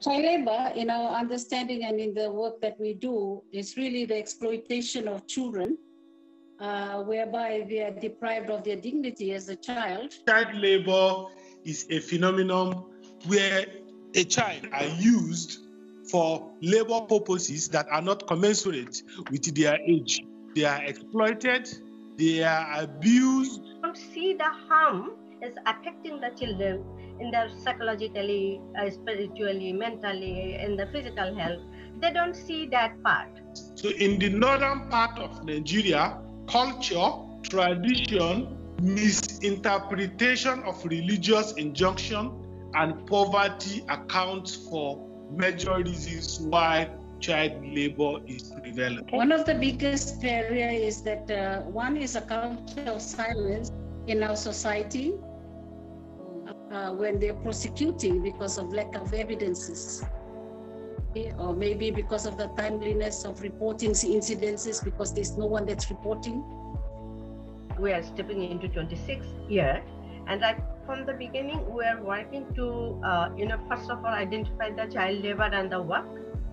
Child labor, in our understanding and in the work that we do, is really the exploitation of children, whereby they are deprived of their dignity as a child. Child labor is a phenomenon where a child are used for labor purposes that are not commensurate with their age. They are exploited, they are abused. You see the harm is affecting the children in their psychologically, spiritually, mentally, in the physical health. They don't see that part. So in the northern part of Nigeria, culture, tradition, misinterpretation of religious injunction, and poverty accounts for major reasons why child labor is prevalent. One of the biggest barriers is that one is a culture of silence in our society when they're prosecuting because of lack of evidences, or maybe because of the timeliness of reporting incidences because there's no one that's reporting. We are stepping into 26th year, and from the beginning we are working to, first of all, identify the child labor and the work,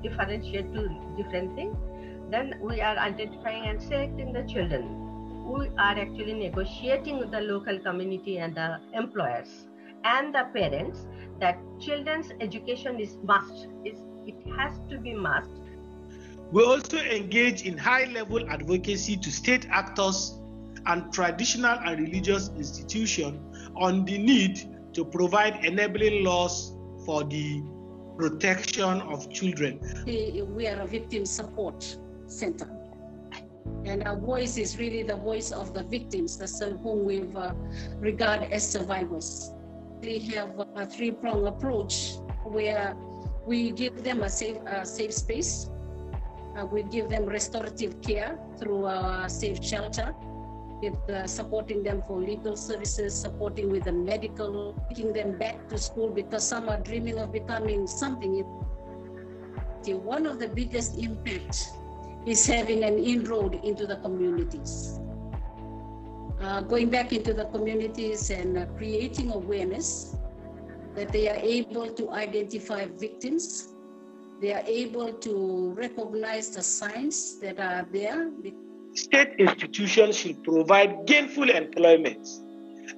differentiate two different things. Then we are identifying and selecting the children. We are actually negotiating with the local community and the employers and the parents that children's education is must. It has to be must. We also engage in high-level advocacy to state actors and traditional and religious institutions on the need to provide enabling laws for the protection of children. We are a victim support center. And our voice is really the voice of the victims, whom we regard as survivors. We have a three-pronged approach where we give them a safe space, we give them restorative care through our safe shelter, with supporting them for legal services, supporting with the medical, taking them back to school because some are dreaming of becoming something. One of the biggest impacts is having an inroad into the communities. Going back into the communities and creating awareness that they are able to identify victims. They are able to recognize the signs that are there. State institutions should provide gainful employment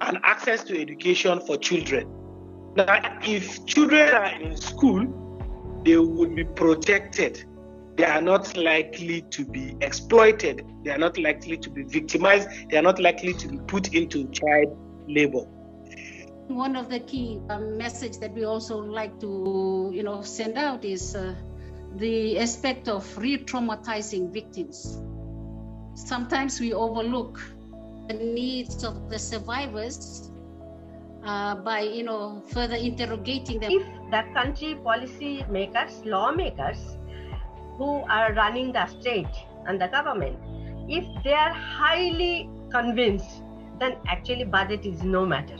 and access to education for children. Now, if children are in school, they would be protected. They are not likely to be exploited. They are not likely to be victimized. They are not likely to be put into child labor. One of the key messages that we also like to, send out is the aspect of re-traumatizing victims. Sometimes we overlook the needs of the survivors by, further interrogating them. If the country policy makers, lawmakers, who are running the state and the government, if they are highly convinced, then actually budget is no matter.